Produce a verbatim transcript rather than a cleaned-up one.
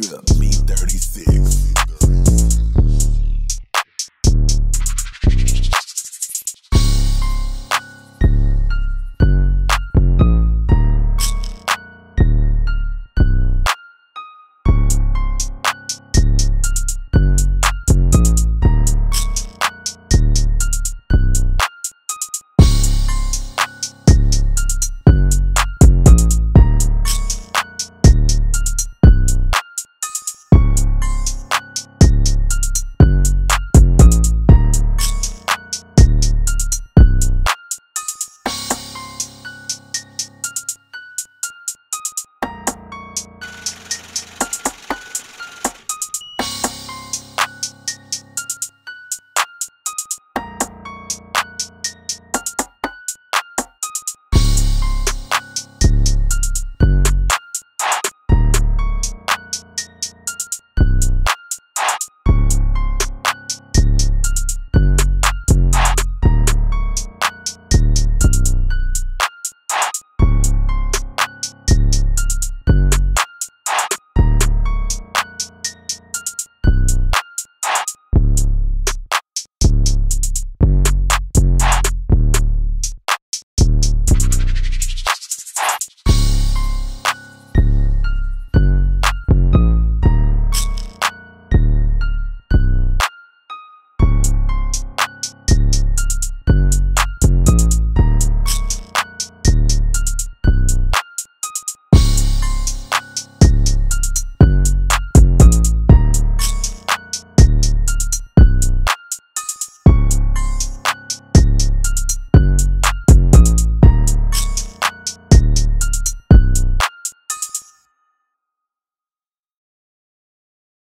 drip, me dirty.